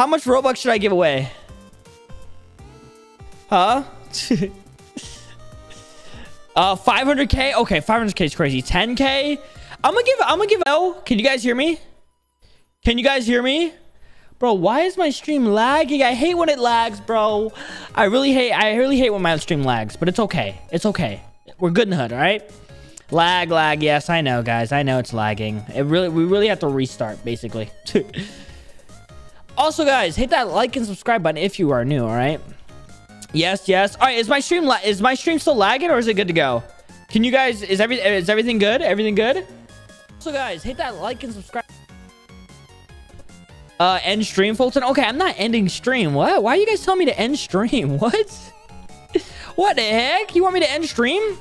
How much Robux should I give away? Huh? 500k? Okay, 500k is crazy. 10k? I'm gonna give L. Can you guys hear me? Can you guys hear me? Bro, why is my stream lagging? I hate when it lags, bro. I really hate when my stream lags, but it's okay. It's okay. We're good in the hood, all right? Lag. Yes, I know, guys. I know it's lagging. We really have to restart, basically. Also, guys, hit that like and subscribe button if you are new, all right? Yes. All right, is my stream still lagging or is it good to go? Can you guys is everything good? Everything good? Also, guys, hit that like and subscribe. End stream, Fulton. Okay, I'm not ending stream. What? Why are you guys telling me to end stream? What? What the heck? You want me to end stream?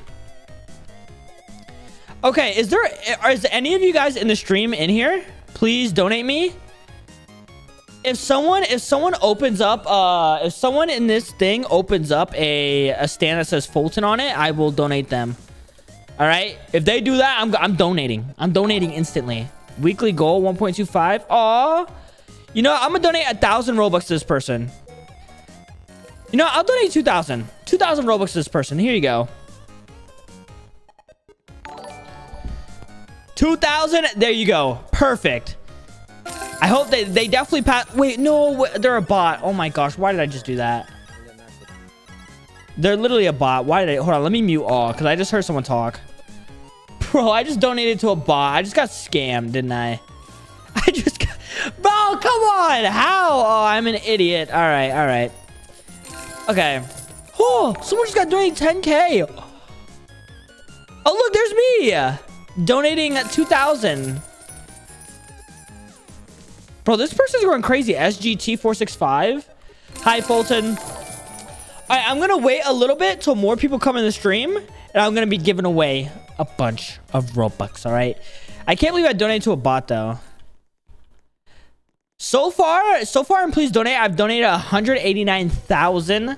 Okay, is any of you guys in the stream in here? Please donate me. If someone opens up, if someone in this thing opens up a stand that says Fulton on it, I will donate them. All right. If they do that, I'm donating. I'm donating instantly. Weekly goal 1.25. Aw. You know, I'm gonna donate 1,000 Robux to this person. You know, I'll donate 2,000. 2,000 Robux to this person. Here you go. 2,000. There you go. Perfect. I hope they definitely pass. Wait, no, they're a bot. Oh my gosh, why did I just do that? They're literally a bot. Why did I? Hold on, let me mute all because I just heard someone talk. Bro, I just donated to a bot. I just got scammed, didn't I? I just got... Bro, come on. How? Oh, I'm an idiot. All right. Okay. Oh, someone just got donated 10K. Oh, look, there's me. Donating at 2,000. Bro, this person's going crazy. SGT465. Hi, Fulton. All right, I'm going to wait a little bit till more people come in the stream. And I'm going to be giving away a bunch of Robux, all right? I can't believe I donated to a bot, though. So far, and please donate, I've donated 189,000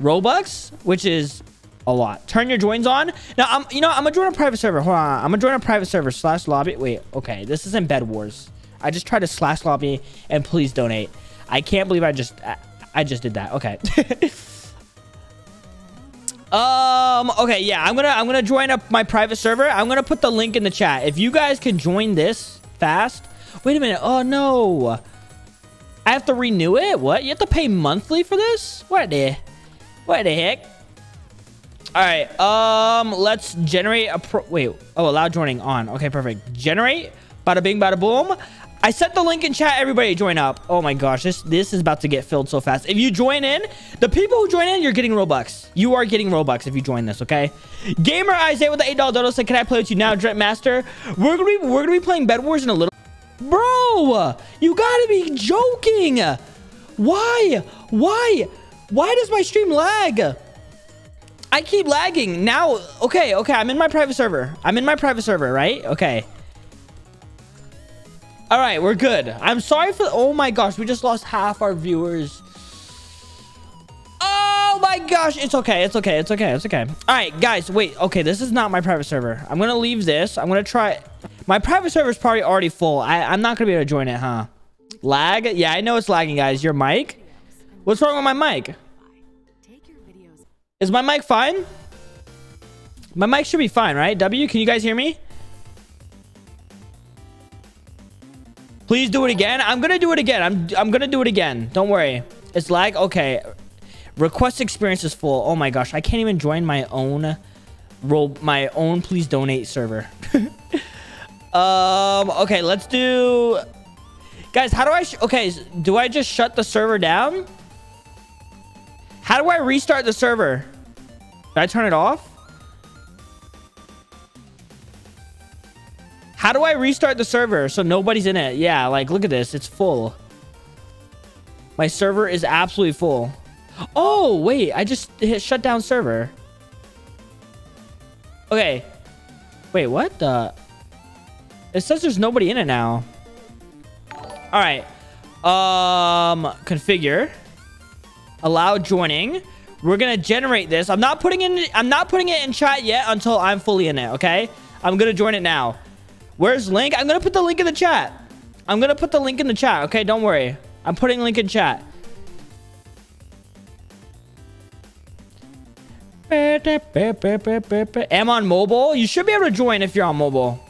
Robux, which is a lot. Turn your joins on. Now, I'm going to join a private server. Hold on. I'm going to join a private server /lobby. Wait, okay. This isn't Bedwars. I just tried to /lobby and please donate. I can't believe I just did that. Okay. Okay. Yeah. I'm gonna join up my private server. I'm gonna put the link in the chat. If you guys can join this fast. Wait a minute. Oh no. I have to renew it. What? You have to pay monthly for this? What the heck? All right. Let's generate a pro. Wait. Oh, allow joining on. Okay. Perfect. Generate. Bada bing, bada boom. I set the link in chat. Everybody join up. Oh my gosh, this is about to get filled so fast. If you join in, the people who join in, you're getting Robux. You are getting Robux if you join this, okay? Gamer Isaiah with the $8 dodo said, can I play with you now, Drip Master? We're gonna be playing Bedwars in a little... Bro, you gotta be joking. Why does my stream lag? I keep lagging. Now, okay, I'm in my private server. Right? Okay. All right, we're good. I'm sorry for... Oh, my gosh. We just lost half our viewers. Oh, my gosh. It's okay. All right, guys. Wait. Okay, this is not my private server. I'm going to leave this. I'm going to try... My private server is probably already full. I'm not going to be able to join it, huh? Lag? Yeah, I know it's lagging, guys. Your mic? What's wrong with my mic? Is my mic fine? My mic should be fine, right? W, can you guys hear me? Please do it again. I'm going to do it again. I'm going to do it again. Don't worry. It's lag. Okay. Request experience is full. Oh my gosh. I can't even join my own please donate server. Okay, let's do... Guys, how do I... Okay, do I just shut the server down? How do I restart the server? Did I turn it off? How do I restart the server so nobody's in it? Yeah, like, look at this. It's full. My server is absolutely full. Oh, wait. I just hit shut down server. Okay. Wait, what the? It says there's nobody in it now. All right. Configure. Allow joining. We're going to generate this. I'm not putting it in chat yet until I'm fully in it, okay? I'm going to join it now. Where's link? I'm going to put the link in the chat. Okay, don't worry. I'm putting link in chat. Am on mobile? You should be able to join if you're on mobile.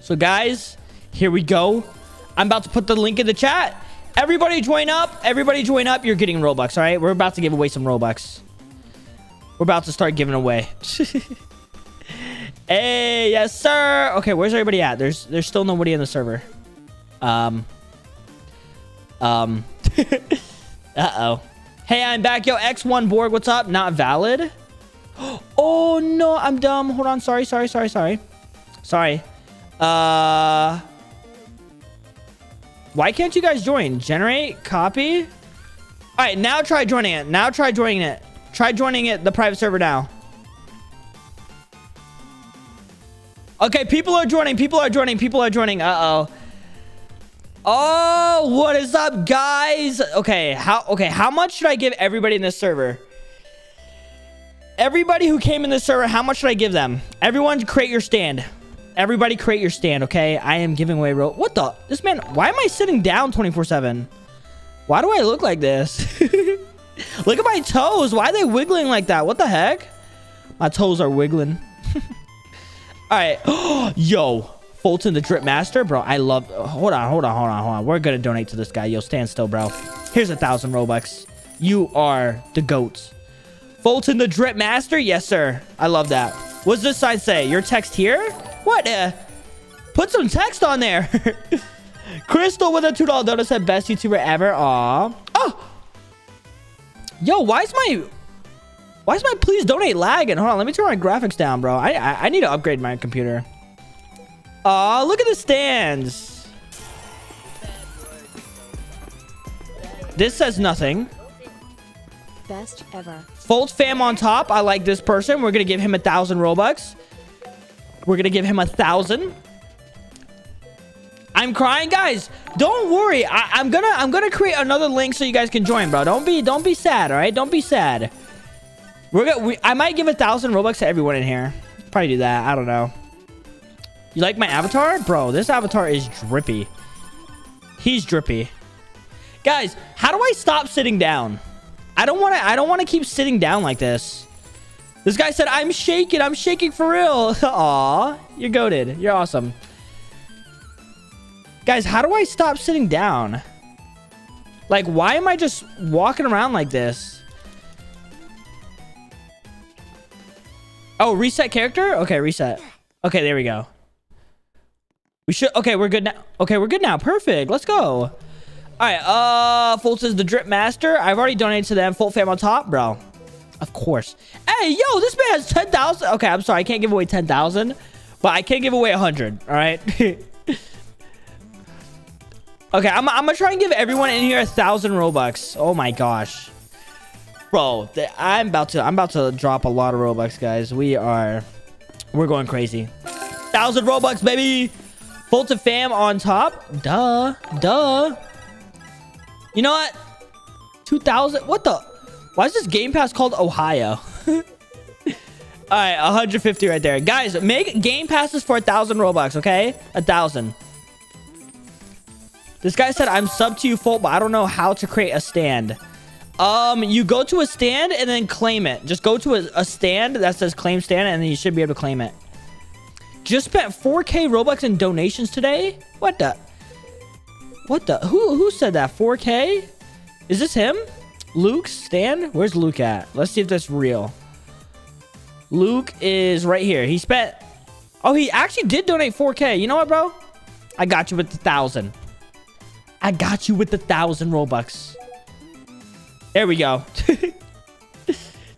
So guys, here we go. I'm about to put the link in the chat. Everybody join up. Everybody join up. You're getting Robux, all right? We're about to give away some Robux. We're about to start giving away. Hey, yes, sir. Okay, where's everybody at? There's still nobody in the server. Uh-oh. Hey, I'm back. Yo, X1 Borg, what's up? Not valid? Oh, no, I'm dumb. Hold on. Sorry. Why can't you guys join? Generate, copy. All right, now try joining it. Try joining it, the private server now. Okay, people are joining. Uh-oh. Oh, what is up, guys? Okay, how much should I give everybody in this server? Everybody who came in this server, how much should I give them? Everyone, create your stand. Everybody, create your stand, okay? I am giving away rope. What the? This man, why am I sitting down 24/7? Why do I look like this? Look at my toes. Why are they wiggling like that? What the heck? My toes are wiggling. All right. Yo. Fulton the Drip Master, bro. I love... Hold on. We're gonna donate to this guy. Yo, stand still, bro. Here's 1,000 Robux. You are the GOAT. Fulton the Drip Master? Yes, sir. I love that. What's this sign say? Your text here? What? Put some text on there. Crystal with a $2 donut said best YouTuber ever. Aw. Oh! Yo, why is my please donate lagging? Hold on. Let me turn my graphics down, bro. I need to upgrade my computer. Aw, look at the stands. This says nothing. Best ever. Fold fam on top. I like this person. We're going to give him 1,000 Robux. We're going to give him 1,000. I'm crying, guys. Don't worry. I'm going to create another link so you guys can join, bro. Don't be sad, all right? Don't be sad. I might give 1,000 Robux to everyone in here. Probably do that. I don't know. You like my avatar? Bro, this avatar is drippy. He's drippy. Guys, how do I stop sitting down? I don't want to keep sitting down like this. This guy said, I'm shaking. I'm shaking for real. Aw, you're goated. You're awesome. Guys, how do I stop sitting down? Like, why am I just walking around like this? Oh, reset character? Okay, reset. Okay, there we go. We should... Okay, we're good now. Okay, we're good now. Perfect. Let's go. All right. Folt says the Drip Master. I've already donated to them. Folt fam on top, bro. Of course. Hey, yo, this man has 10,000. Okay, I'm sorry. I can't give away 10,000, but I can give away 100. All right. Okay, I'm going to try and give everyone in here 1,000 Robux. Oh, my gosh. Bro, I'm about to drop a lot of Robux, guys. We're going crazy. 1,000 Robux, baby. Fulton fam on top. Duh. You know what? 2,000. What the? Why is this Game Pass called Ohio? All right. 150 right there. Guys, make Game Passes for 1,000 Robux, okay? 1,000. This guy said, I'm sub to you, Fulton, but I don't know how to create a stand. You go to a stand and then claim it. Just go to a stand that says claim stand, and then you should be able to claim it. Just spent 4K Robux in donations today? What the? What the? Who said that? 4K? Is this him? Luke's stand? Where's Luke at? Let's see if that's real. Luke is right here. He spent... Oh, he actually did donate 4K. You know what, bro? I got you with 1,000. I got you with 1,000 Robux. There we go.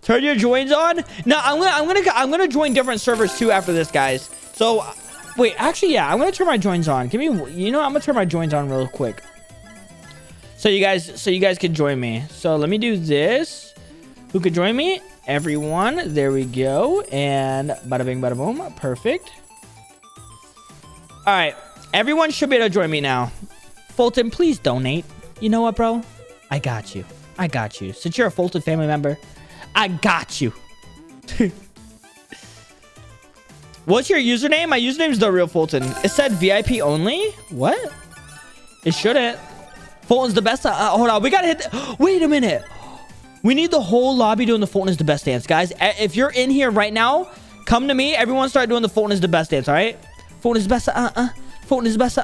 Turn your joins on. No, I'm gonna join different servers too after this, guys. So, wait, actually, yeah, I'm going to turn my joins on. I'm going to turn my joins on real quick. So you guys can join me. So let me do this. Who could join me? Everyone. There we go. And bada bing, bada boom. Perfect. All right. Everyone should be able to join me now. Fulton, please donate. You know what, bro? I got you. Since you're a Fulton family member, I got you. What's your username? My username is The Real Fulton. It said VIP only? What? It shouldn't. Fulton's the best. Hold on. We got to hit. Wait a minute. We need the whole lobby doing the Fulton is the best dance, guys. If you're in here right now, come to me. Everyone start doing the Fulton is the best dance, all right? Fulton is the best. Fulton is the best.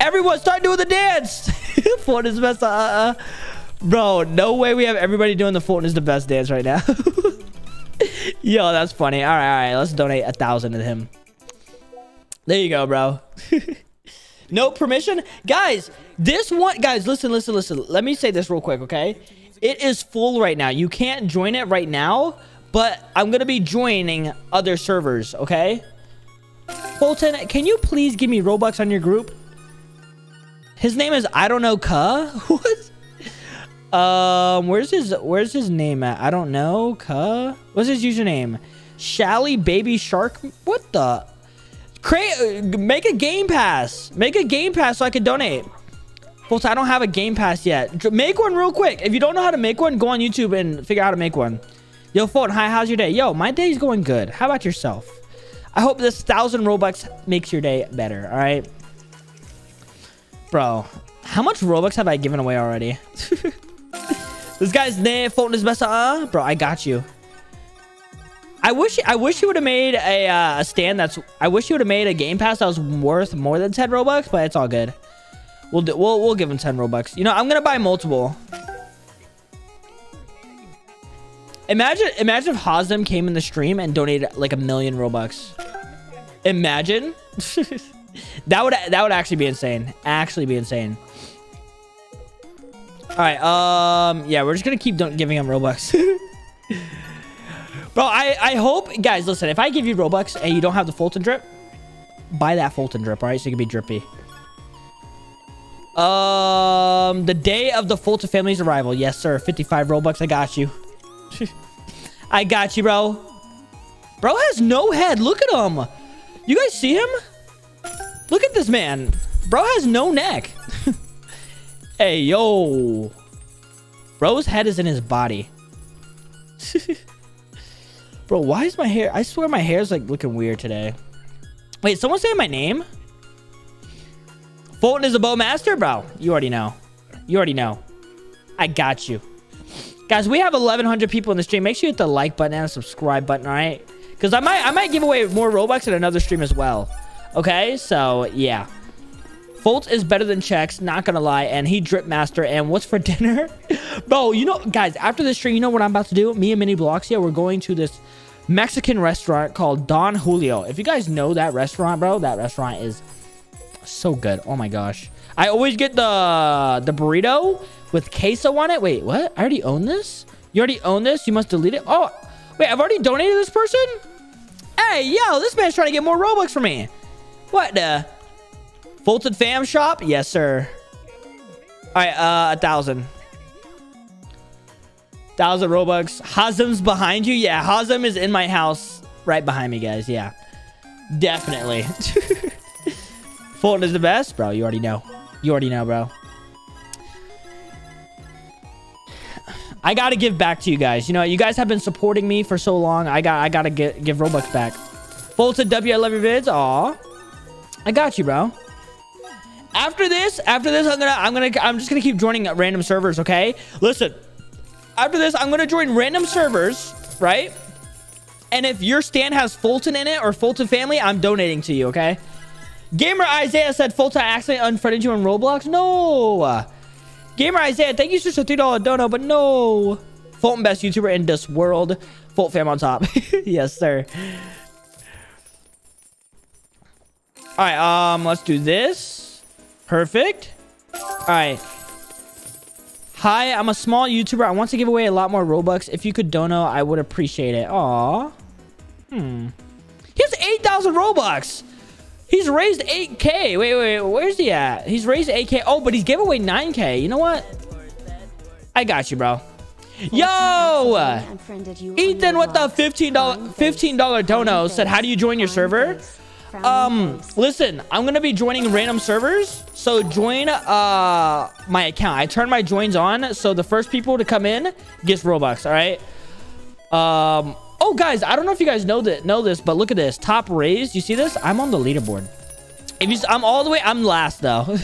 Everyone start doing the dance. Fulton is the best. Bro, no way we have everybody doing the Fulton is the best dance right now. Yo, that's funny. All right, let's donate 1,000 to him. There you go, bro. No permission, guys. This one, guys. Listen. Let me say this real quick, okay? It is full right now. You can't join it right now, but I'm gonna be joining other servers, okay? Fulton, can you please give me Robux on your group? His name is I don't know, What? Where's his name at? I don't know, Cuh. What's his username? Shally Baby Shark. What the? Make a game pass. Make a game pass so I can donate. Fulton, I don't have a game pass yet. Make one real quick. If you don't know how to make one, go on YouTube and figure out how to make one. Yo, Fulton, hi, how's your day? Yo, my day's going good. How about yourself? I hope this 1,000 Robux makes your day better, all right? Bro, how much Robux have I given away already? This guy's name, Fulton is best. Bro, I got you. I wish he would have made a stand that's... I wish he would have made a game pass that was worth more than 10 Robux, but it's all good. We'll give him 10 Robux. You know, I'm going to buy multiple. Imagine if Hosdem came in the stream and donated like 1,000,000 Robux. Imagine. that would actually be insane. Actually be insane. All right, yeah, we're just going to keep giving him Robux. Bro, I hope... Guys, listen. If I give you Robux and you don't have the Fulton drip, buy that Fulton drip, all right? So you can be drippy. The day of the Fulton family's arrival. Yes, sir. 55 Robux. I got you. I got you, bro. Bro has no head. Look at him. You guys see him? Look at this man. Bro has no neck. Hey, yo. Bro's head is in his body. Bro, why is my hair... I swear my hair is, like, looking weird today. Wait, someone saying my name? Fulton is a bowmaster? Bro, you already know. You already know. I got you. Guys, we have 1,100 people in the stream. Make sure you hit the like button and the subscribe button, all right? Because I might give away more Robux in another stream as well. Okay? So, yeah. Fulton is better than checks, not gonna lie. And he drip master. And what's for dinner? Bro, you know, guys, after this stream, you know what I'm about to do? Me and Mini Bloxia, we're going to this Mexican restaurant called Don Julio. If you guys know that restaurant, bro, that restaurant is so good. Oh my gosh. I always get the burrito with queso on it. Wait, what? I already own this? You already own this? You must delete it? Oh, wait, I've already donated this person? Hey, yo, this man's trying to get more Robux for me. What the? Fulton Fam Shop? Yes, sir. All right, 1,000. 1,000 Robux. Hazem's behind you. Yeah, Hosdem is in my house right behind me, guys. Yeah, definitely. Fulton is the best. Bro, you already know. You already know, bro. I got to give back to you guys. You know, you guys have been supporting me for so long. I got to give Robux back. Fulton W, I love your vids. Aw. I got you, bro. After this, I'm just going to keep joining random servers, okay? Listen. After this, I'm going to join random servers, right? And if your stand has Fulton in it or Fulton family, I'm donating to you, okay? Gamer Isaiah said, Fulton, I accidentally unfriended you on Roblox. No. Gamer Isaiah, thank you for the $3 dono, but no. Fulton, best YouTuber in this world. Fulton fam on top. Yes, sir. All right, let's do this. Perfect. All right. Hi, I'm a small YouTuber. I want to give away a lot more Robux. If you could dono, I would appreciate it. Aw. He has 8,000 Robux. He's raised 8K. Wait. Where's he at? He's raised 8K. Oh, but he's gave away 9K. You know what? I got you, bro. Yo! Ethan with the $15 dono said, how do you join your server? Listen, I'm gonna be joining random servers, so join my account. I turn my joins on, so the first people to come in gets Robux. All right. Oh guys, I don't know if you guys know this, but look at this top raised. You see this? I'm on the leaderboard. If you, I'm all the way, I'm last though.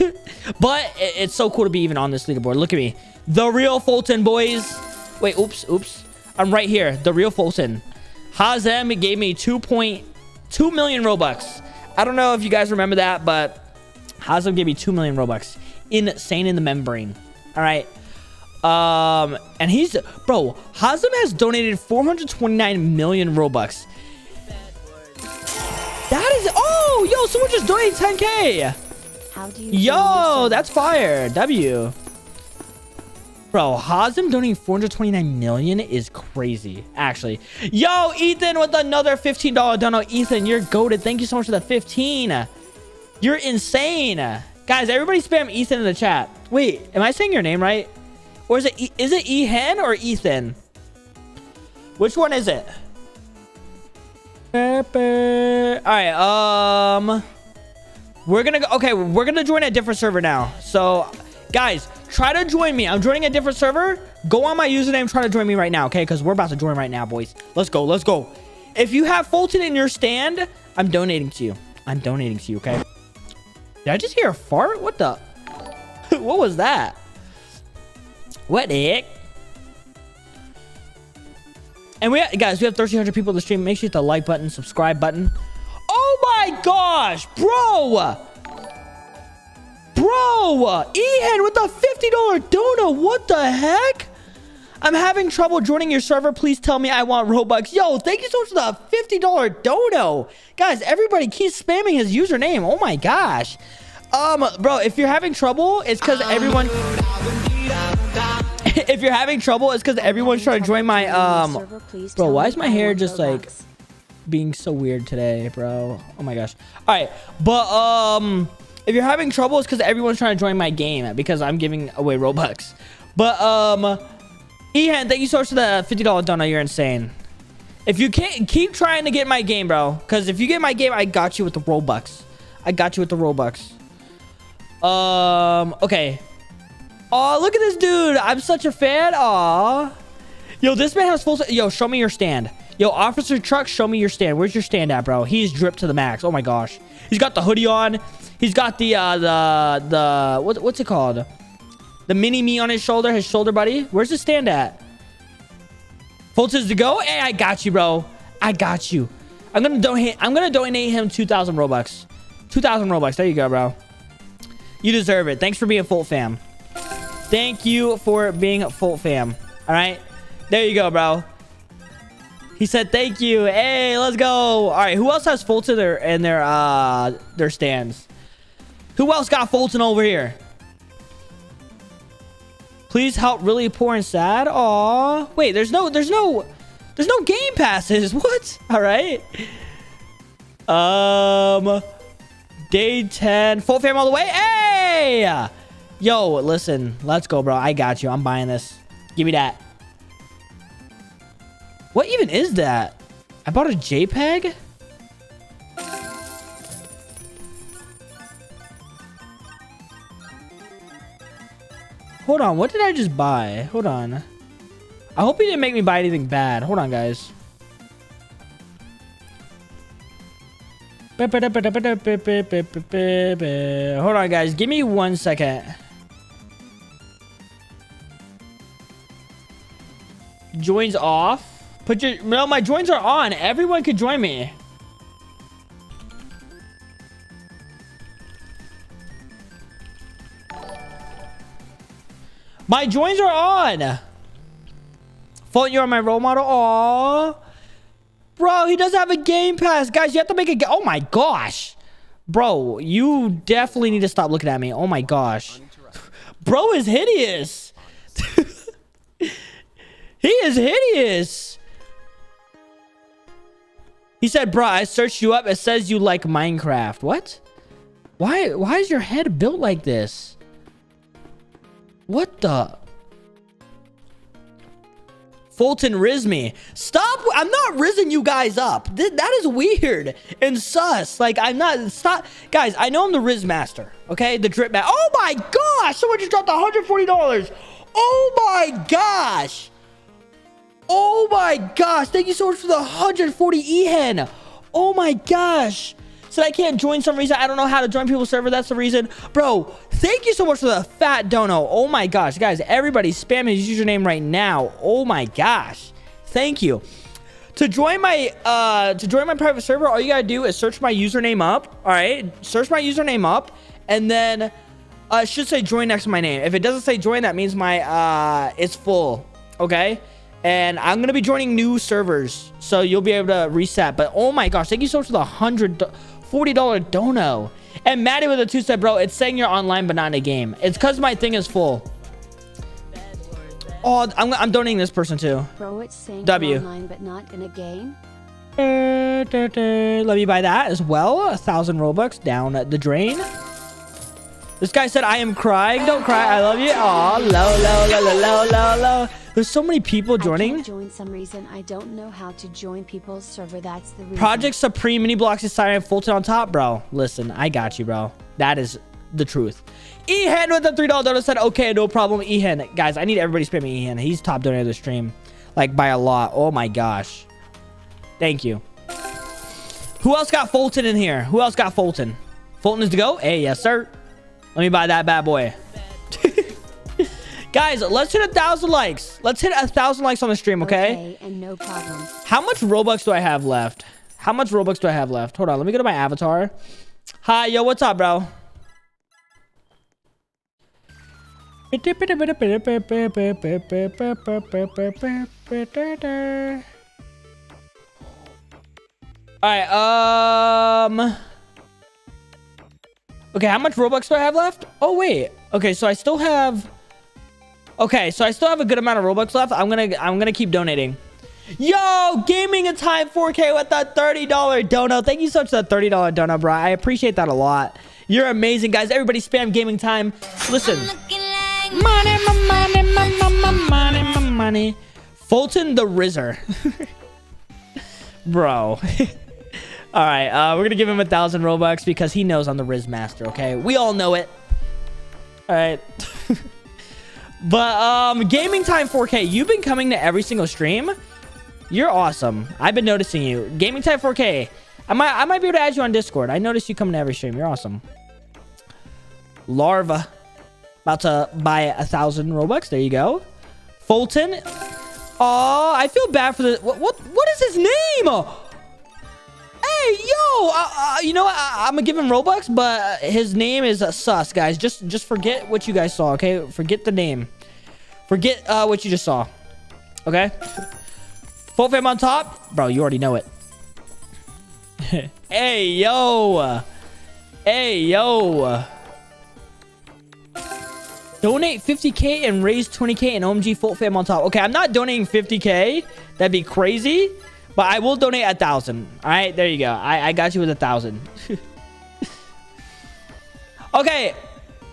But it's so cool to be even on this leaderboard. Look at me, the real Fulton, boys. Wait, oops, I'm right here, the real Fulton. Hazem gave me 2.2 million Robux. I don't know if you guys remember that, but Hazem gave me 2 million Robux. Insane in the membrane. All right. And he's... Bro, Hazem has donated 429 million Robux. That is... Oh, yo, someone just donated 10K. How do you... Yo, that's fire. W. Bro, Hazem donating 429 million is crazy, actually. Yo, Ethan with another $15 dono. Ethan, you're goated. Thank you so much for the 15. You're insane. Guys, everybody spam Ethan in the chat. Wait, am I saying your name right? Or is it Ehan or Ethan? Which one is it? All right, we're gonna go. Okay, we're gonna join a different server now. So, guys, try to join me. I'm joining a different server. Go on my username. Try to join me right now, okay? Because we're about to join right now, boys. Let's go. Let's go. If you have Fulton in your stand, I'm donating to you. I'm donating to you, okay? Did I just hear a fart? What the? What was that? What the heck? And we have, guys, we have 1,300 people to stream. Make sure you hit the like button, subscribe button. Oh my gosh, bro! Bro, Ian with the $50 dono. What the heck? I'm having trouble joining your server. Please tell me I want Robux. Yo, thank you so much for the $50 dono. Guys, everybody keeps spamming his username. Oh my gosh. Bro, if you're having trouble, it's because everyone... If you're having trouble, it's because everyone's trying to join my, Bro, why is my hair just, like, being so weird today, bro? Oh my gosh. All right, but, if you're having trouble, it's because everyone's trying to join my game because I'm giving away Robux. But, Ihan, thank you so much for the $50 dono. You're insane. If you can't, keep trying to get my game, bro. Because if you get my game, I got you with the Robux. I got you with the Robux. Okay. Oh, look at this dude. I'm such a fan. Aw. Yo, this man has full... Yo, show me your stand. Yo, Officer Truck, show me your stand. Where's your stand at, bro? He's dripped to the max. Oh, my gosh. He's got the hoodie on. He's got the what's it called? The mini-me on his shoulder buddy. Where's his stand at? Fulton's to go? Hey, I got you, bro. I got you. I'm gonna donate him 2,000 Robux. 2,000 Robux. There you go, bro. You deserve it. Thanks for being full fam. Thank you for being full fam. All right. There you go, bro. He said thank you. Hey, let's go. All right. Who else has Fulton in their stands? Who else got Fulton over here? Please help really poor and sad. Aw. Wait, there's no game passes. What? All right. Day 10. Full fam all the way. Hey! Yo, listen. Let's go, bro. I got you. I'm buying this. Give me that. What even is that? I bought a JPEG? Hold on. What did I just buy? Hold on. I hope he didn't make me buy anything bad. Hold on, guys. Hold on, guys. Give me 1 second. Joins off. Put your... No, my joins are on. Everyone could join me. My joins are on. Fulton, you're my role model. Aww. Bro, he doesn't have a game pass. Guys, you have to make a... Oh, my gosh. Bro, you definitely need to stop looking at me. Oh, my gosh. Bro is hideous. He is hideous. He said, bro, I searched you up. It says you like Minecraft. What? Why is your head built like this? What the... Fulton riz me. Stop. I'm not rizzing you guys up. That is weird and sus. Like, I'm not... Stop. Guys, I know I'm the riz master. Okay? The drip master. Oh, my gosh. Someone just dropped $140. Oh, my gosh. Oh, my gosh. Thank you so much for the 140 EHEN. Oh, my gosh. said I can't join some reason. I don't know how to join people's server. That's the reason. Bro, thank you so much for the fat dono. Oh my gosh, guys, everybody's spamming his username right now. Oh my gosh, thank you. To join my private server, all you gotta do is search my username up. All right, search my username up, and then it should say join next to my name. If it doesn't say join, that means my it's full. Okay, and I'm gonna be joining new servers, so you'll be able to reset. But oh my gosh, thank you so much for the $140 dono. And Maddie with a two-step, bro. It's saying you're online but not in a game. It's because my thing is full. Oh, I'm donating this person too. Bro, it's saying W. Online, but not in a game. Let me buy that as well. 1,000 Robux down the drain. This guy said, "I am crying. Don't cry. I love you." Oh, low. There's so many people joining. I can't join some reason. I don't know how to join people's server. That's the reason. Project Supreme Mini Bloxia sign Fulton on top, bro. Listen, I got you, bro. That is the truth. Ehan with the $3 donor said, "Okay, no problem." Ehan, guys, I need everybody spamming Ehan. He's top donator of the stream, like by a lot. Oh my gosh, thank you. Who else got Fulton in here? Who else got Fulton? Fulton is to go. Hey, yes sir. Let me buy that bad boy. Guys, let's hit 1,000 likes. Let's hit 1,000 likes on the stream, okay? And no problem. How much Robux do I have left? How much Robux do I have left? Hold on, let me go to my avatar. Hi, yo, what's up, bro? Alright, okay, how much Robux do I have left? Oh wait. Okay, so I still have a good amount of Robux left. I'm gonna keep donating. Yo, Gaming in Time 4K with that $30 dono. Thank you so much for that $30 dono, bro. I appreciate that a lot. You're amazing, guys. Everybody spam Gaming Time. Listen. Money, my money, my money. Fulton the Rizzer. Bro. All right, we're gonna give him 1,000 Robux because he knows I'm the Riz Master. Okay, we all know it. All right. But Gaming Time 4K, you've been coming to every single stream. You're awesome. I've been noticing you. Gaming Time 4K. I might be able to add you on Discord. I noticed you coming to every stream. You're awesome. Larva. About to buy 1,000 Robux. There you go. Fulton. Oh, I feel bad for the... What is his name? Hey, yo. You know what? I'm going to give him Robux, but his name is Sus, guys. Just forget what you guys saw, okay? Forget the name. Forget what you just saw, okay? Full fam on top. Bro, you already know it. Hey, yo. Hey, yo. Donate 50k and raise 20k and OMG Full Fam on top. Okay, I'm not donating 50k. That'd be crazy. But I will donate 1,000. All right, there you go. I got you with 1,000. Okay.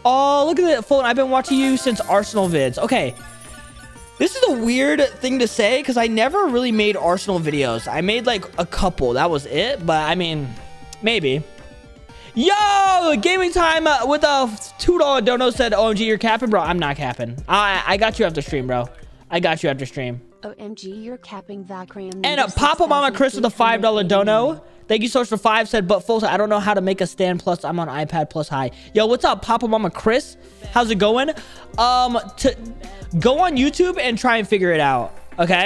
Oh, look at that, Fulton. I've been watching you since Arsenal vids. Okay. This is a weird thing to say because I never really made Arsenal videos. I made like a couple. That was it. But I mean, maybe. Yo, Gaming Time with a $2 dono said, "OMG, you're capping, bro." I'm not capping. I got you after stream, bro. I got you after stream. OMG, you're capping, Vakram. And a Papa Mama Chris with a $5 dono. Thank you so much for 5. Said, "But Fulton, I don't know how to make a stand. Plus, I'm on iPad. Plus, hi." Yo, what's up, Papa Mama Chris? How's it going? To go on YouTube and try and figure it out, okay?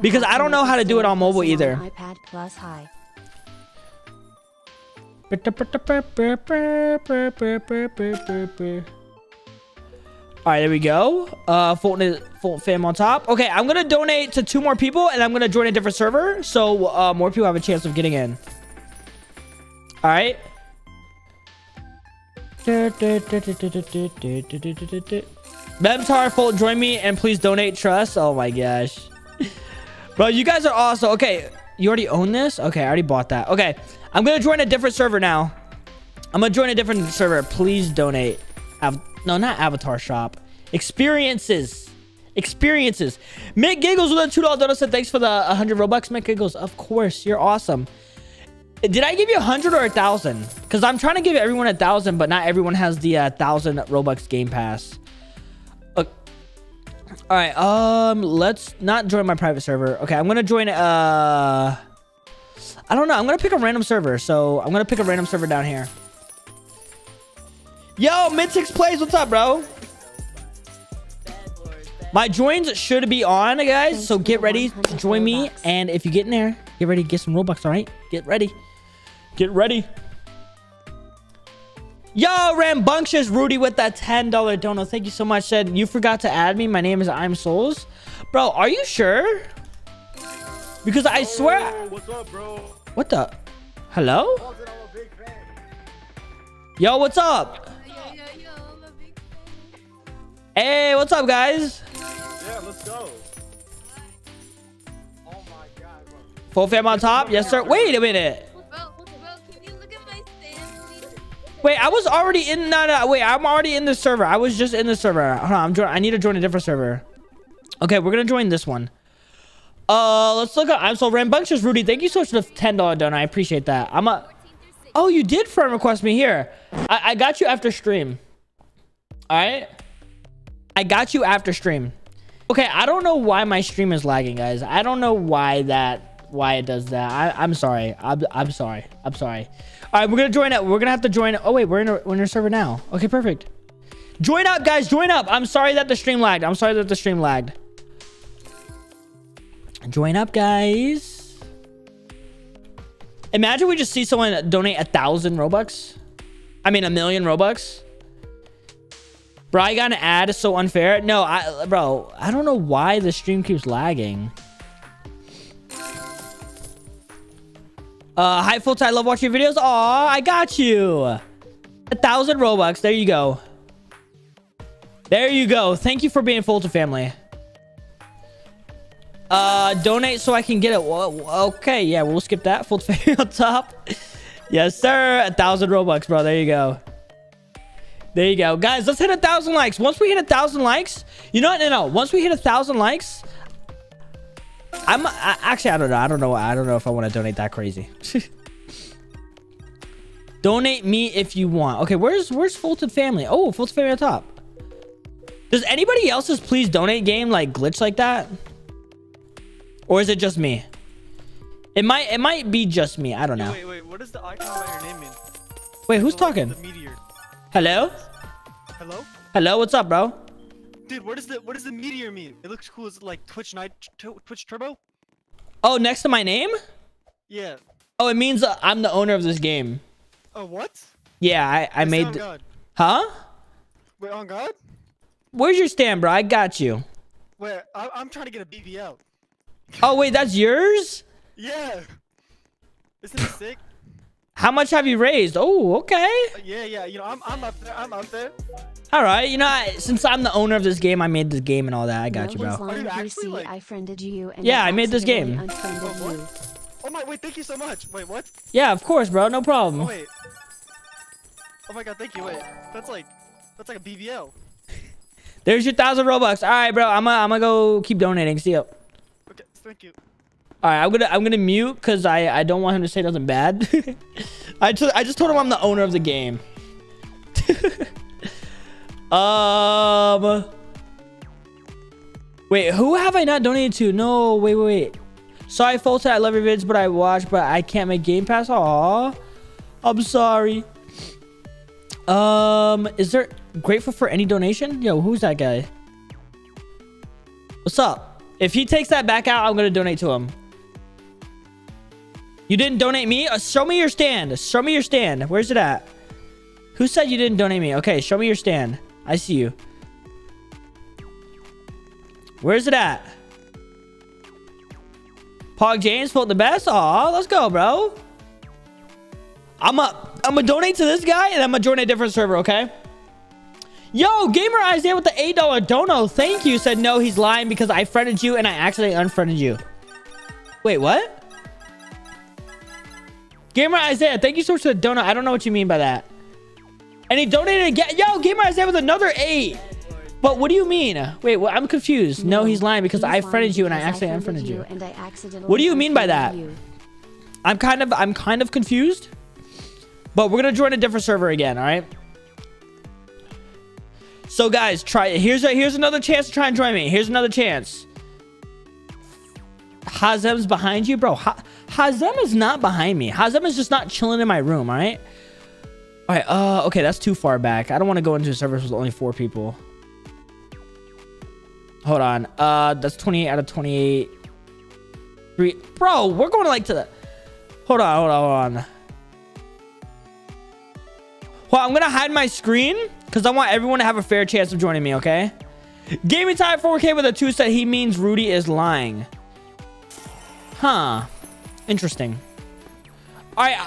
Because I don't know how to do it on mobile either. iPad plus hi. Alright, there we go. Fulton fam on top. Okay, I'm gonna donate to 2 more people and I'm gonna join a different server so more people have a chance of getting in. Alright. Memtar, Fulton, join me and please donate trust. Oh my gosh. Bro, you guys are awesome. Okay, you already own this? Okay, I already bought that. Okay. I'm going to join a different server now. I'm going to join a different server. Please donate. No, not Avatar Shop. Experiences. Experiences. Mick Giggles with a $2 donor said, "Thanks for the 100 Robux, Mick Giggles." Of course. You're awesome. Did I give you 100 or 1,000? Because I'm trying to give everyone 1,000, but not everyone has the 1,000 Robux Game Pass. All right. Let's not join my private server. Okay, I'm going to join... I don't know. I'm going to pick a random server. So I'm going to pick a random server down here. Yo, Mid6 Plays. What's up, bro? My joins should be on, guys. So get ready to join me. And if you get in there, get ready to get some Robux, all right? Get ready. Get ready. Yo, Rambunctious Rudy with that $10 donut. Thank you so much. Said you forgot to add me. My name is I'm Souls. Bro, are you sure? Because I swear. What's up, bro? What the? Hello? Yo, what's up? Yo, I'm a big fan. Hey, what's up, guys? Yeah, let's go. Oh my God, bro. Full fam on top? Yes, sir. Wait a minute. Wait, I was already in. No, wait, I'm already in the server. I was just in the server. Hold on, I need to join a different server. Okay, we're gonna join this one. Let's look up. I'm so Rambunctious Rudy. Thank you so much for the $10 donor. I appreciate that. Oh, you did friend request me here. I got you after stream. All right, I got you after stream. Okay, I don't know why my stream is lagging, guys. I don't know why it does that. I'm sorry. I'm sorry. I'm sorry. All right, we're gonna join up. We're gonna have to join. Oh wait, we're in a server now. Okay, perfect. Join up, guys. Join up. I'm sorry that the stream lagged. I'm sorry that the stream lagged. Join up, guys. Imagine we just see someone donate 1,000 Robux. I mean, 1,000,000 Robux. Bro, I got an ad. It's so unfair. No, bro. I don't know why the stream keeps lagging. Hi, Full Tide. I love watching your videos. Aw, I got you. 1,000 Robux. There you go. There you go. Thank you for being full to family. Donate so I can get it. Okay, yeah, we'll skip that. Full to family on top. Yes, sir. 1,000 Robux, bro. There you go. There you go. Guys, let's hit 1,000 likes. Once we hit 1,000 likes, you know what? No. Once we hit 1,000 likes... I don't know. I don't know if I want to donate that crazy. Donate me if you want. Okay, where's Fulton family? Oh, Fulton family on top. Does anybody else's please donate game like glitch like that? Or is it just me? It might be just me. I don't know. Wait, what is the icon by your name in? Wait, who's talking? The meteor. Hello? Hello? Hello, what's up, bro? Dude, what does the meteor mean? It looks cool. Is it like Twitch Turbo? Oh, next to my name? Yeah. Oh, it means I'm the owner of this game. Oh, what? Yeah, I made. On God. Huh? Wait, on God? Where's your stand, bro? I got you. Wait, I'm trying to get a BBL. Oh wait, that's yours? Yeah. Isn't it sick? How much have you raised? Oh, okay. Yeah. You know, I'm up there. All right. You know, since I'm the owner of this game, I made this game and all that. I got you, bro. Are you actually, like... I friended you. And yeah, I made this game. Oh my! Wait, thank you so much. Wait, what? Yeah, of course, bro. No problem. Oh, wait. Oh my God, thank you. Wait, that's like a BBL. There's your 1,000 Robux. All right, bro. I'm gonna go keep donating. See you. Okay. Thank you. All right, I'm gonna mute because I don't want him to say nothing bad. I just told him I'm the owner of the game. Wait, who have I not donated to? No, wait. Sorry, Fulton, I love your vids, but I can't make Game Pass. Aw, I'm sorry. Is there grateful for any donation? Yo, who's that guy? What's up? If he takes that back out, I'm gonna donate to him. You didn't donate me? Show me your stand. Show me your stand. Where's it at? Who said you didn't donate me? Okay, show me your stand. I see you. Where's it at? Pog James felt the best? Aw, let's go, bro. I'm gonna donate to this guy, and I'm gonna join a different server, okay? Yo, Gamer Isaiah with the $8 dono. Thank you. Said no, he's lying because I friended you, and I actually unfriended you. Wait, what? Gamer Isaiah, thank you so much for the donut. I don't know what you mean by that. And he donated again. Yo, Gamer Isaiah with another 8. But what do you mean? Wait, well, I'm confused. No, he's lying because I friended you and I actually unfriended you. What do you mean by that? I'm kind of confused. But we're gonna join a different server again. All right. So guys, here's another chance to try and join me. Here's another chance. Hazem's behind you, bro. Hazem is not behind me. Hazem is just not chilling in my room, all right? All right, okay, that's too far back. I don't want to go into a server with only 4 people. Hold on. That's 28 out of 28. Three. Bro, we're going like to the... Hold on, hold on, hold on. Well, I'm going to hide my screen because I want everyone to have a fair chance of joining me, okay? Gaming time 4K with a 2 said he means Rudy is lying. Huh. Interesting. All right.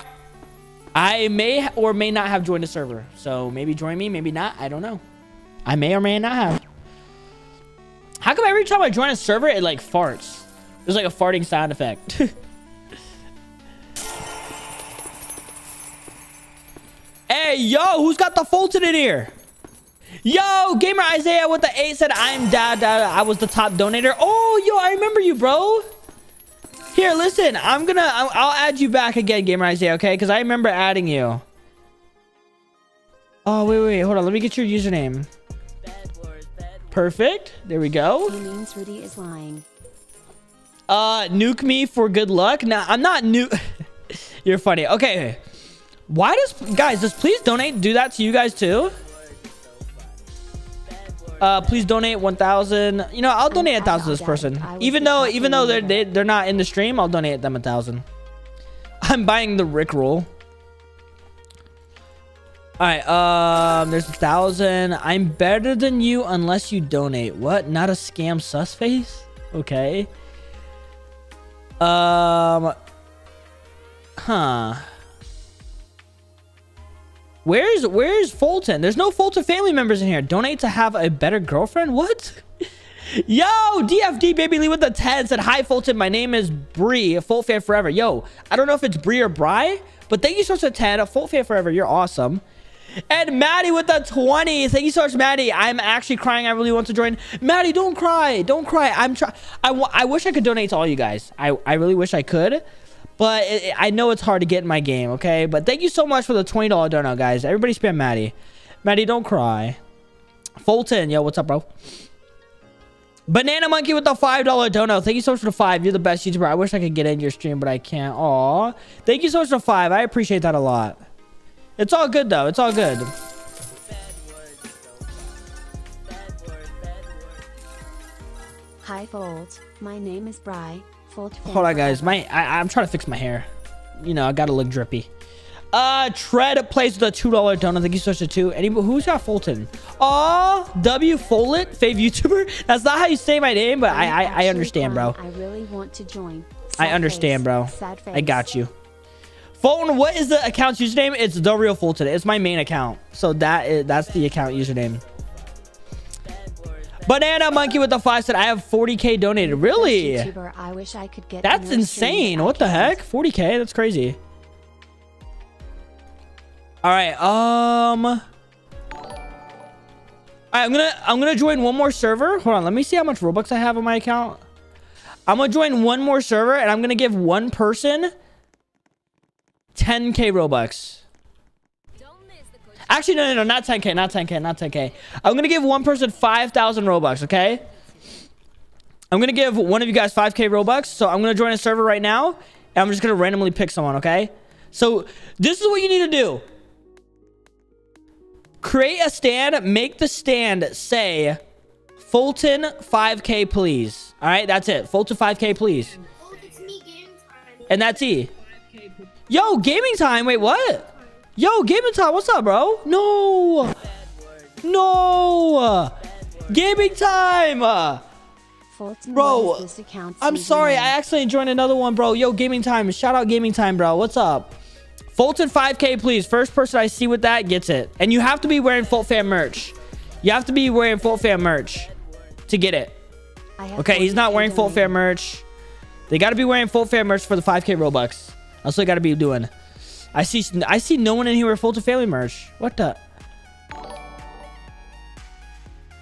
I may or may not have joined the server. So maybe join me, maybe not. I don't know. I may or may not have. How come every time I join a server, it like farts? There's like a farting sound effect. Hey, yo, who's got the Fulton in here? Yo, Gamer Isaiah with the 8 said, I'm Dad. I was the top donator. Oh, yo, I remember you, bro. Here, listen, I'll add you back again, Gamer Isaiah, okay? Because I remember adding you. Oh, wait, hold on. Let me get your username. Bedwars. Perfect. There we go. He means Rudy is lying. Nuke me for good luck. Now, I'm not nuke. You're funny. Okay. Why does... Guys, just please donate. Do that to you guys, too. Please donate 1,000. You know, I'll donate 1,000 to this person. Even though they're not in the stream, I'll donate them 1,000. I'm buying the Rickroll. Alright, there's 1,000. I'm better than you unless you donate. What? Not a scam sus face? Okay. Huh. Where's Fulton? There's no Fulton family members in here. Donate to have a better girlfriend? What? Yo, DFD Baby Lee with the 10 said, hi, Fulton. My name is Bree. Fulton fan forever. Yo, I don't know if it's Bree or Bri, but thank you so much for the 10. Fulton fan forever. You're awesome. And Maddie with the 20. Thank you so much, Maddie. I'm actually crying. I really want to join. Maddie, don't cry. Don't cry. I wish I could donate to all you guys. I really wish I could. But I know it's hard to get in my game, okay? But thank you so much for the $20 dono, guys. Everybody spam Maddie. Maddie, don't cry. Fulton, yo, what's up, bro? Banana Monkey with the $5 dono. Thank you so much for the 5. You're the best YouTuber. I wish I could get in your stream, but I can't. Aw. Thank you so much for the 5. I appreciate that a lot. It's all good, though. It's all good. Hi, Folt. My name is Bri. Hold on, guys. I'm trying to fix my hair. You know, I gotta look drippy. Tread plays with a $2 donut. Thank you so much for 2. Anybody who's got Fulton? Oh, W Follett, fave YouTuber. That's not how you say my name, but I understand, bro. I really want to join. I understand, bro. I got you. Fulton, what is the account's username? It's the real Fulton. It's my main account, so that's the account username. Banana Monkey with the 5 said, I have 40K donated. Really? I wish I could get that's insane. What the heck? 40K? That's crazy. All right. I'm gonna join one more server. Hold on. Let me see how much Robux I have on my account. I'm going to join one more server, and I'm going to give one person 10K Robux. Actually, no, not 10K, not 10K, not 10K. I'm going to give one person 5,000 Robux, okay? I'm going to give one of you guys 5K Robux. So I'm going to join a server right now, and I'm just going to randomly pick someone, okay? So this is what you need to do. Create a stand. Make the stand say, Fulton 5K, please. All right, that's it. Fulton 5K, please. And that's E. Yo, gaming time. Wait, what? Yo, Gaming Time, what's up, bro? No. No. Gaming Time. Bro, I'm sorry. I accidentally joined another one, bro. Yo, Gaming Time. Shout out Gaming Time, bro. What's up? Fulton 5K, please. First person I see with that gets it. And you have to be wearing Fulton fan merch. You have to be wearing Fulton fan merch to get it. Okay, he's not wearing Fulton fan merch. They got to be wearing Fulton fan merch for the 5K Robux. That's what they got to be doing. I see no one in here with Fulton family merch. What the?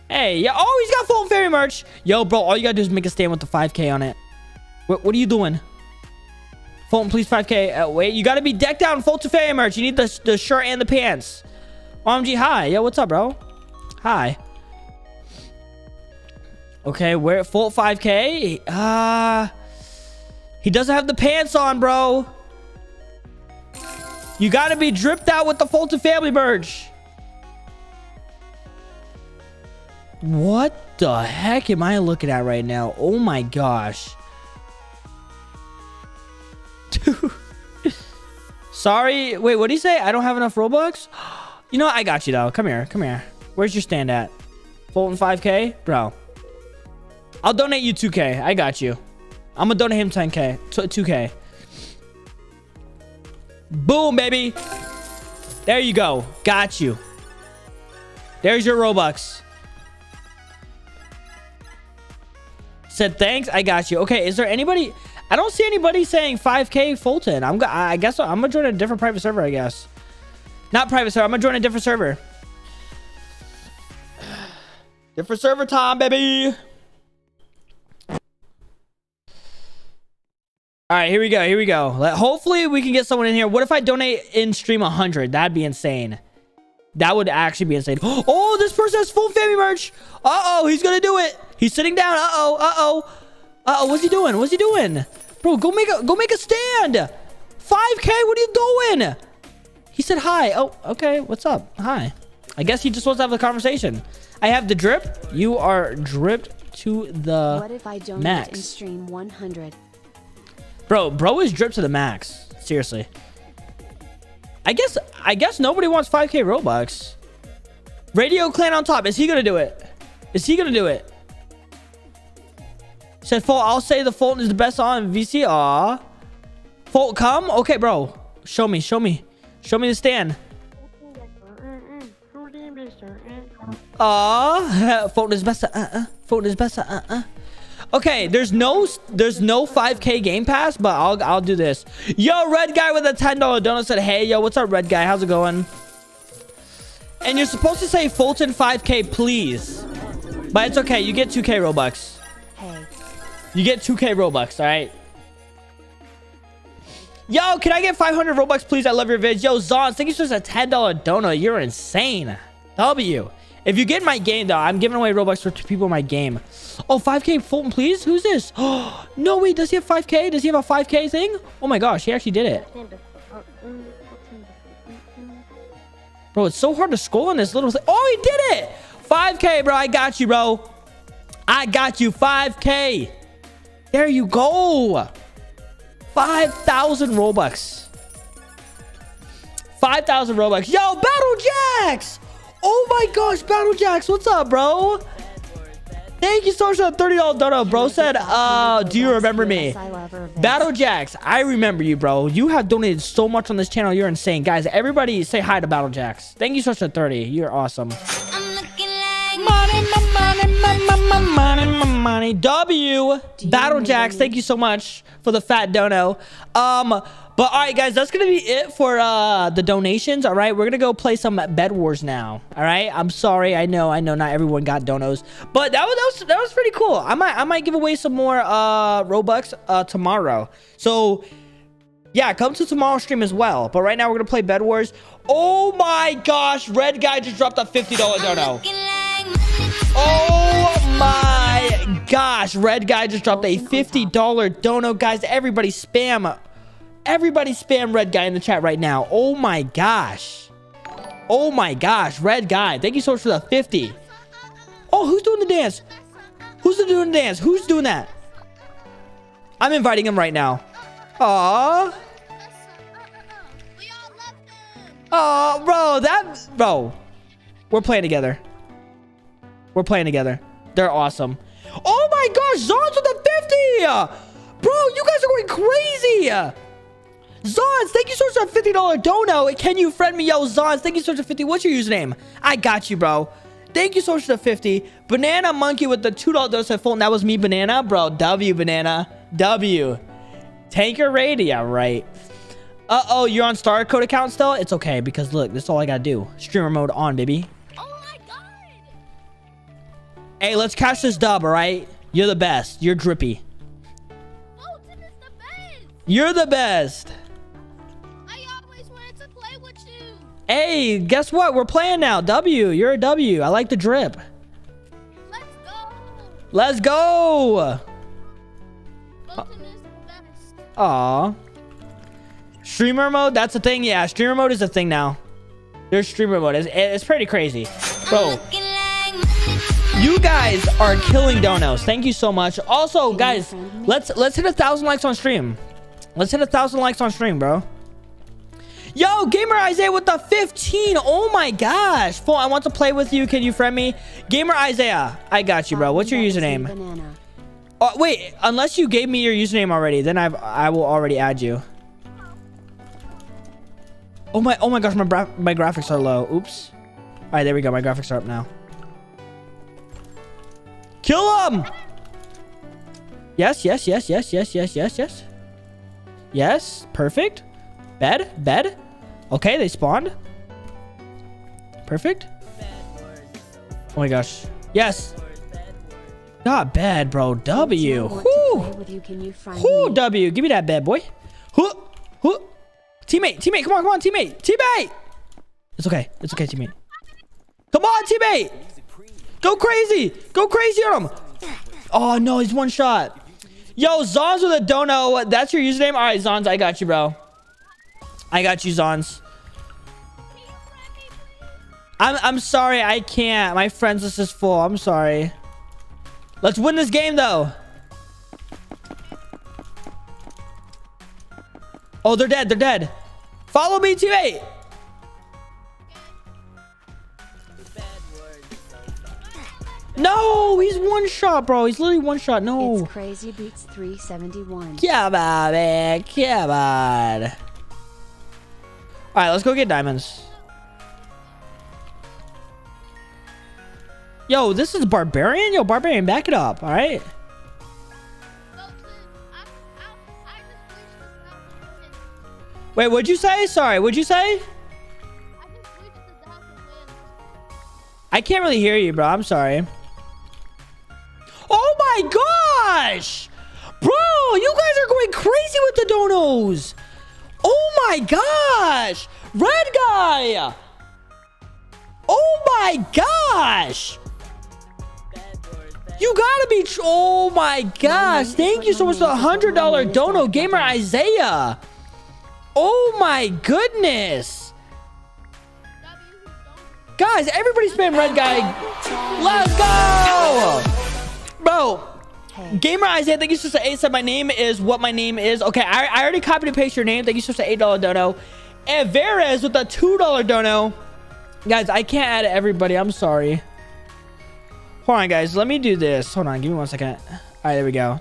Hey, yeah. Oh, he's got Fulton family merch. Yo, bro, all you gotta do is make a stand with the 5K on it. What are you doing? Fulton, please 5K. Wait, you gotta be decked out in Fulton family merch. You need the shirt and the pants. OMG, hi. Yo, what's up, bro? Hi. Okay, where Fulton 5K? He doesn't have the pants on, bro. You gotta be dripped out with the Fulton family merch. What the heck am I looking at right now? Oh my gosh. Dude. Sorry. Wait, what did he say? I don't have enough Robux? You know what? I got you, though. Come here. Come here. Where's your stand at? Fulton 5K? Bro. I'll donate you 2K. I got you. I'm gonna donate him 10K. 2K. Boom, baby. There you go. Got you. There's your Robux. Said thanks. I got you. Okay, is there anybody? I don't see anybody saying 5K Fulton. I guess I'm gonna join a different private server. I guess not private server. I'm gonna join a different server. Different server time, baby. All right, here we go. Here we go. Hopefully we can get someone in here. What if I donate in stream 100? That'd be insane. That would actually be insane. Oh, this person has full family merch. Uh-oh, he's going to do it. He's sitting down. Uh-oh, uh-oh. Uh-oh, what's he doing? What's he doing? Bro, go make a stand. 5K, what are you doing? He said hi. Oh, okay. What's up? Hi. I guess he just wants to have a conversation. I have the drip. You are dripped to the max. What if I donate in stream 100? Bro is dripped to the max. Seriously. I guess nobody wants 5K Robux. Radio Clan on top. Is he gonna do it? Is he gonna do it? Said Folt, I'll say the Fulton is the best on VC. Aw. Folt, come? Okay, bro. Show me, show me. Show me the stand. Aw. Fulton is best. Fulton is best. Okay, there's no 5K game pass, but I'll do this. Yo, Red Guy with a $10 donut said, hey, yo, what's up, Red Guy? How's it going? And you're supposed to say Fulton 5K, please. But it's okay. You get 2K Robux. Hey. You get 2K Robux, all right? Yo, can I get 500 Robux, please? I love your vids. Yo, Zons, thank you for a $10 donut. You're insane. W. If you get my game, though, I'm giving away Robux for 2 people in my game. Oh, 5K Fulton, please? Who's this? Oh, no, wait. Does he have 5K? Does he have a 5K thing? Oh, my gosh. He actually did it. Bro, it's so hard to scroll on this little thing. Oh, he did it. 5K, bro. I got you, bro. I got you. 5K. There you go. 5,000 Robux. 5,000 Robux. Yo, Battle Jax. Oh my gosh, Battle Jax, what's up, bro? Thank you so much for the $30 donut, bro. Said, do you remember me? Battle Jax, I remember you, bro. You have donated so much on this channel. You're insane. Guys, everybody say hi to Battle Jax. Thank you so much for the 30. You're awesome. I'm looking like money. W, Battle Jax, thank you so much for the fat dono. But all right, guys, that's going to be it for the donations. All right, we're going to go play some Bedwars now. All right, I'm sorry. I know not everyone got donos, but that was pretty cool. I might give away some more Robux tomorrow. So, yeah, come to tomorrow's stream as well. But right now, we're going to play Bedwars. Oh, my gosh. Red Guy just dropped a $50 dono. Oh, my gosh. Red Guy just dropped a $50 dono. Guys, everybody spam. Everybody spam Red Guy in the chat right now. Oh my gosh. Oh my gosh. Red Guy. Thank you so much for the 50. Oh, who's doing the dance? Who's doing the dance? Who's doing that? I'm inviting him right now. Aww. Aw, bro. Bro. We're playing together. We're playing together. They're awesome. Oh my gosh. Zons with the 50. Bro, you guys are going crazy. Zons, thank you so much for a $50 dono. Can you friend me? Yo, Zons, thank you so much for 50. What's your username? I got you, bro. Thank you so much for the 50. Banana Monkey with the $2 dono said Fulton. That was me, Banana. Bro, W, Banana. W. Tankerade, yeah, right. Uh-oh, you're on Star Code account still? It's okay, because look, that's all I gotta do. Streamer mode on, baby. Oh, my God. Hey, let's catch this dub, all right? You're the best. You're drippy. Fulton is the best. You're the best. Hey, guess what? We're playing now. W, you're a W. I like the drip. Let's go. Let's go. Fulton is the best. Aw. Streamer mode, that's a thing? Yeah, streamer mode is a thing now. There's streamer mode. It's pretty crazy. Bro. You guys are killing donos. Thank you so much. Also, guys, let's hit 1,000 likes on stream. Let's hit 1,000 likes on stream, bro. Yo, Gamer Isaiah with the 15. Oh my gosh. Full, I want to play with you. Can you friend me? Gamer Isaiah, I got you, bro. What's your username? Oh, wait, unless you gave me your username already, then I will already add you. Oh my gosh, my graphics are low. Oops. All right, there we go. My graphics are up now. Kill him! Yes, yes, yes, yes, yes, yes, yes, yes. Yes, perfect. Bed. Okay, they spawned. Perfect. Oh my gosh. Yes. Not bad, bro. W. Whoo. W. Give me that bad boy. Who? Teammate. Come on, teammate. It's okay, teammate. Come on, teammate. Go crazy on him. Oh, no, he's one shot. Yo, Zons with a dono. That's your username? All right, Zons, I got you, bro. I got you, Zons. I'm sorry, I can't. My friends list is full. I'm sorry. Let's win this game, though. Oh, they're dead. Follow me, teammate. No, he's one shot, bro. He's literally one shot. No. It's crazy beats 371. Come on, man. Come on. All right, let's go get diamonds. Yo, this is Barbarian? Yo, Barbarian, back it up, all right? Wait, what'd you say? Sorry, what'd you say? I can't really hear you, bro. I'm sorry. Oh my gosh! Bro, you guys are going crazy with the donos! Oh my gosh! Red guy! Oh my gosh! You gotta be... Oh my gosh. Thank you so much for the $100 dono, Gamer Isaiah. Oh my goodness. Guys, everybody spam red guy. Let's go. Bro. Gamer Isaiah, thank you so much for $8. My name is what my name is. Okay, I already copied and pasted your name. Thank you so much for $8 dono. And Veras with a $2 dono. Guys, I can't add everybody. I'm sorry. Hold on, guys. Let me do this. Hold on. Give me 1 second. All right, there we go.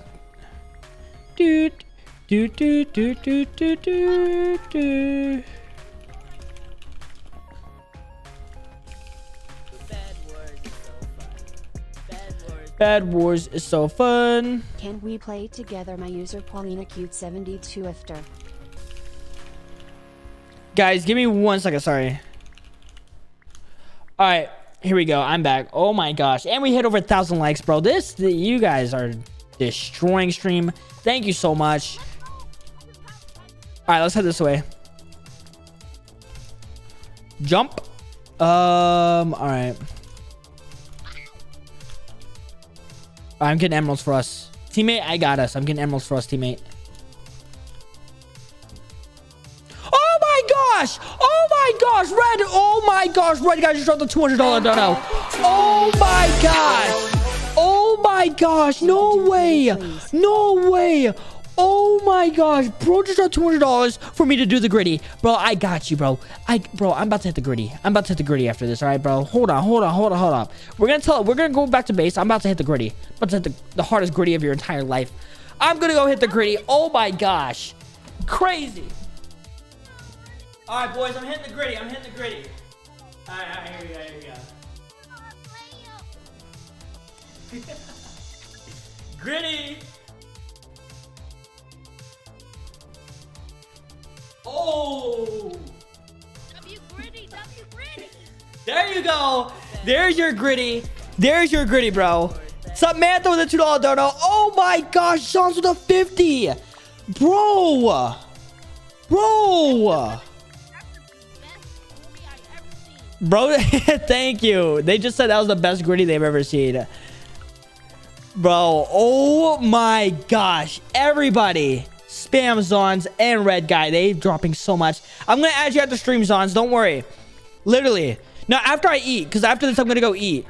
Bedwars is so fun. Can we play together? My user Paulina Cute 72 after. Guys, give me 1 second. Sorry. All right. Here we go. I'm back. Oh my gosh. And we hit over 1,000 likes, bro. You guys are destroying stream. Thank you so much. All right, let's head this way. Jump. All right. I'm getting emeralds for us. Teammate, I got us. I'm getting emeralds for us, teammate. Oh my gosh. Gosh, red. Oh my gosh, red guys just dropped the $200 dono. Oh my gosh. Oh my gosh. No way. Oh my gosh, bro just dropped $200 for me to do the gritty. Bro, I got you, bro. I'm about to hit the gritty. I'm about to hit the gritty after this, all right, bro? Hold on. We're gonna go back to base. I'm about to hit the gritty. I'm about to hit the hardest gritty of your entire life. I'm gonna go hit the gritty. Oh my gosh. Crazy. All right, boys, I'm hitting the gritty. All right, here we go. Gritty. Oh. W gritty. There you go. There's your gritty, bro. Samantha with a $2 dono. Oh my gosh, Sean's with a 50. Bro. Bro, thank you. They just said that was the best gritty they've ever seen. Bro, oh my gosh. Everybody. Spam Zons and Red Guy. They dropping so much. I'm gonna add you at the stream, Zons. Don't worry. Literally. Now, after I eat, because after this, I'm gonna go eat.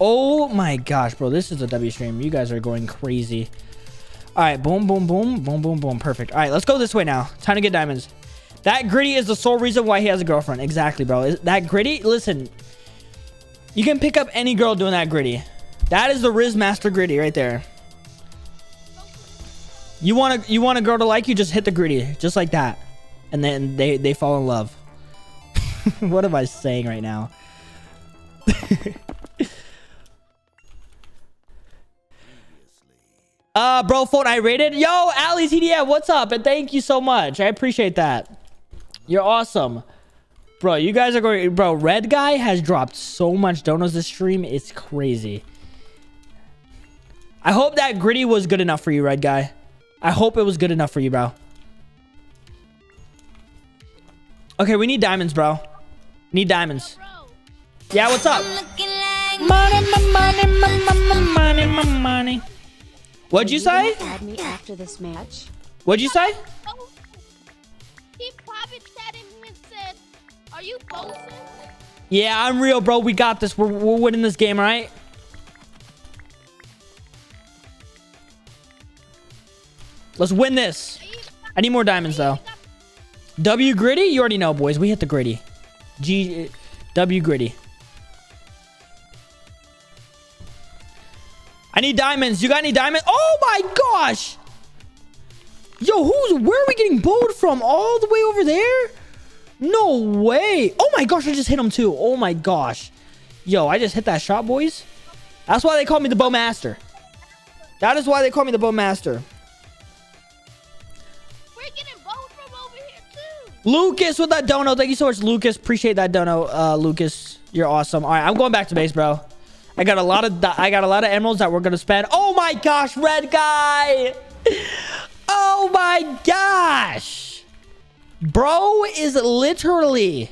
Oh my gosh, bro. This is a W stream. You guys are going crazy. All right. Boom, boom, boom. Boom, boom, boom. Perfect. All right. Let's go this way now. Time to get diamonds. That Gritty is the sole reason why he has a girlfriend. Exactly, bro. That Gritty, listen. You can pick up any girl doing that Gritty. That is the Riz Master Gritty right there. You want a girl to like you, just hit the Gritty. Just like that. And then they fall in love. What am I saying right now? Bro, Fortnite rated. Yo, Ali TDM, what's up? And thank you so much. I appreciate that. You're awesome. Bro, you guys are going... Bro, Red Guy has dropped so much donuts this stream. It's crazy. I hope that Gritty was good enough for you, Red Guy. I hope it was good enough for you, bro. Okay, we need diamonds, bro. Need diamonds. Yeah, what's up? Money, my money, my money, my money. What'd you say? What'd you say? Are you posting? Yeah, I'm real, bro. We got this. We're winning this game, all right? Let's win this. I need more diamonds, though. W Gritty? You already know, boys. We hit the Gritty. G W Gritty. I need diamonds. You got any diamonds? Oh, my gosh. Yo, where are we getting bowed from? All the way over there? No way. Oh my gosh, I just hit him too. Oh my gosh. Yo, I just hit that shot, boys. That's why they call me the Bowmaster. That is why they call me the Bowmaster. We're getting bowed from over here too. Lucas with that dono. Thank you so much, Lucas. Appreciate that dono, Lucas. You're awesome. All right, I'm going back to base, bro. I got a lot of emeralds that we're going to spend. Oh my gosh, Red Guy. Oh my gosh. Bro is literally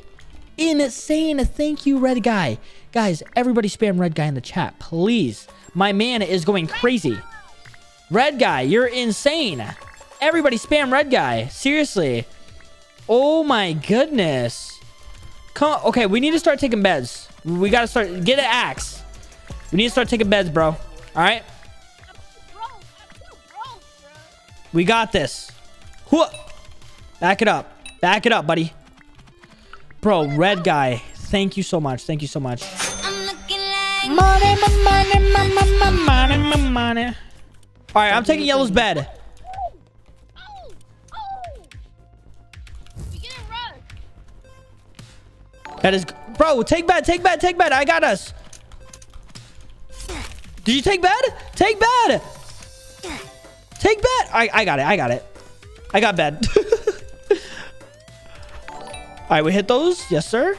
insane. Thank you, Red Guy. Guys, everybody spam Red Guy in the chat, please. My man is going crazy. Red Guy, you're insane. Everybody spam Red Guy. Seriously. Oh, my goodness. Come. Okay, we need to start taking beds. We got to start. Get an axe. We need to start taking beds, bro. All right? We got this. Back it up. Back it up, buddy. Bro, Red Guy. Thank you so much. Thank you so much. I'm looking like money, money, money, money, money, money. All right, I'm taking Yellow's bed. You get a rug. That is... Bro, take bed, take bed, take bed. I got us. Did you take bed? Take bed. Take bed. I got it. I got it. I got bed. All right, we hit those. Yes, sir.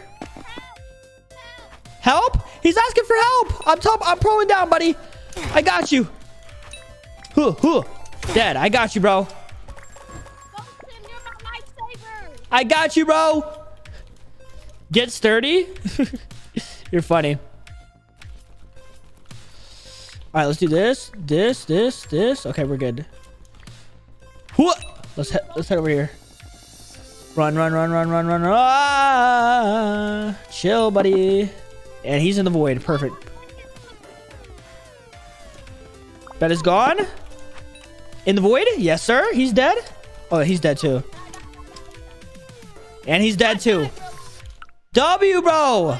Help? He's asking for help. I'm pulling down, buddy. I got you. Dead. I got you, bro. I got you, bro. Get sturdy. You're funny. All right, let's do this. This. Okay, we're good. Let's head over here. Run. Ah, chill, buddy. And he's in the void. Perfect. Bet is gone. In the void? Yes, sir. He's dead. Oh, he's dead, too. And he's dead, too. W, bro.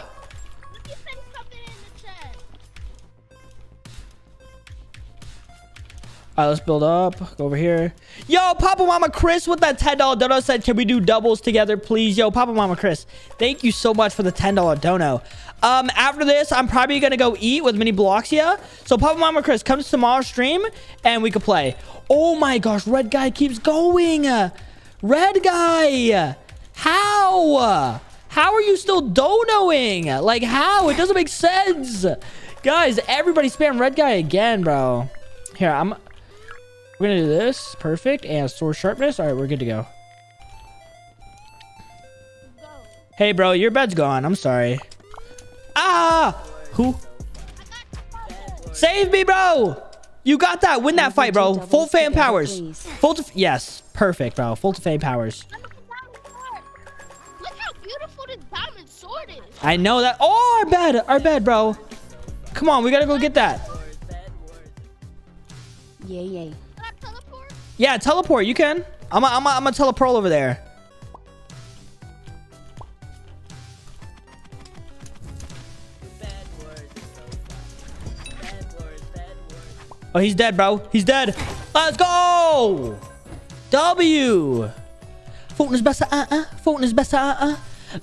All right, let's build up. Go over here. Yo, Papa Mama Chris with that $10 dono said, can we do doubles together, please? Yo, Papa Mama Chris, thank you so much for the $10 dono. After this, I'm probably going to go eat with Mini Bloxia. So, Papa Mama Chris, come to tomorrow's stream, and we can play. Oh, my gosh. Red Guy keeps going. Red Guy. How? How are you still donoing? Like, how? It doesn't make sense. Guys, everybody spam Red Guy again, bro. Here, we're gonna do this. Perfect. And sword sharpness. All right, we're good to go. Hey, bro, your bed's gone. I'm sorry. Ah! Who? Save me, bro! You got that. Win that fight, bro. Full fan powers. Full to... Yes. Perfect, bro. Full to fan powers. Look how beautiful the diamond sword is. I know that. Oh, our bed. Our bed, bro. Come on. We got to go get that. Yeah, yeah. Can I teleport? Yeah, teleport. You can. I'm a teleport over there. Oh, he's dead, bro. He's dead. Let's go. W. Fortnite is better. Fortnite is better.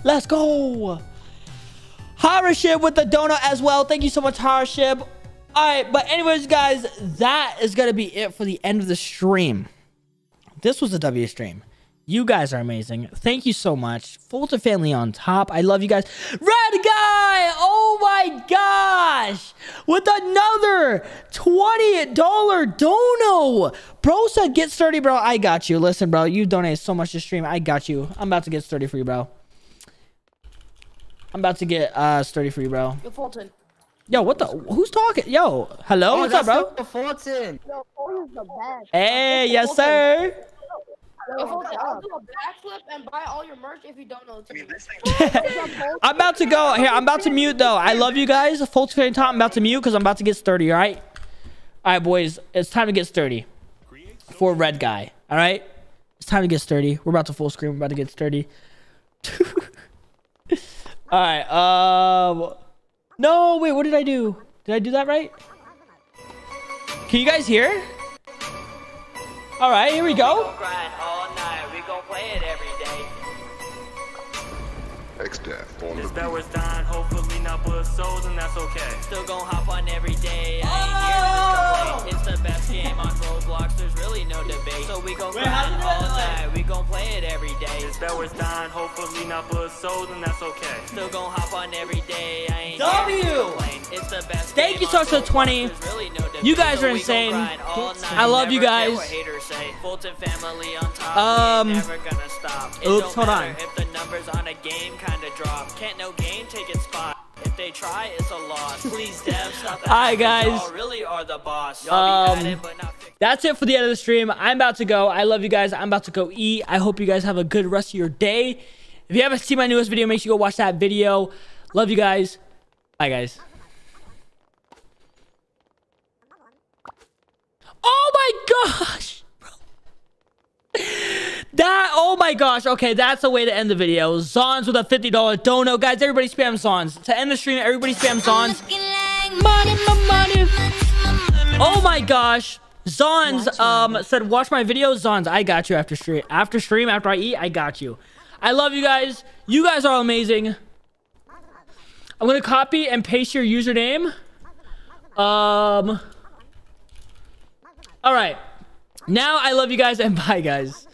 Let's go. Harashib with the donut as well. Thank you so much, Harashib. All right, but anyways, guys, that is going to be it for the end of the stream. This was a W stream. You guys are amazing. Thank you so much. Fulton family on top. I love you guys. Red guy. Oh my gosh. With another $20 dono. Bro said get sturdy, bro. I got you. Listen, bro. You donated so much to stream. I got you. I'm about to get sturdy for you, bro. I'm about to get sturdy for you, bro. Yo, Fulton. Yo, what the? Who's talking? Yo. Hello? Hey, what's up, bro? The Fulton. Yo, Fulton's the best. Hey, it's yes, Fulton. Sir. I'll do a backflip and buy all your merch if you don't know. I'm about to go here. I'm about to mute though. I love you guys. Full screen top. I'm about to mute because I'm about to get sturdy. All right. All right, boys. It's time to get sturdy for red guy. All right. It's time to get sturdy. We're about to full screen. We're about to get sturdy. All right. No, wait. What did I do? Did I do that right? Can you guys hear? All right, here we go. X-Death. This Bedwars dying, hopefully not blood souls, and that's okay. Still gonna hop on every day. I ain't here to play. It's the best game on Roblox, there's really no debate. So we gon' grind all night, we gon' play it every day. This Bedwars dying, hopefully not blood souls, and that's okay. Still gonna hop on every day. I ain't here. It's the best. Thank you so much for 20. Really no you guys are insane. I love you guys. Fulton family on top. Never gonna stop. It oops, hold on. If the numbers on a game kind of drop, can't no game take its spot. If they try, it's a loss. Please, devs, stop that. All right, guys. Y'all really are the boss. Y'all be at it, but not that's it for the end of the stream. I'm about to go. I love you guys. I'm about to go eat. I hope you guys have a good rest of your day. If you haven't seen my newest video, make sure you go watch that video. Love you guys. Bye, guys. Oh my gosh. That, oh my gosh. Okay, that's the way to end the video. Zons with a $50 dono. Guys, everybody spam Zons. To end the stream, everybody spam Zons. Money, money, money. Oh my gosh. Zons said, watch my video. Zons, I got you after stream. After stream, after I eat, I got you. I love you guys. You guys are amazing. I'm going to copy and paste your username. All right. Now, I love you guys and bye, guys.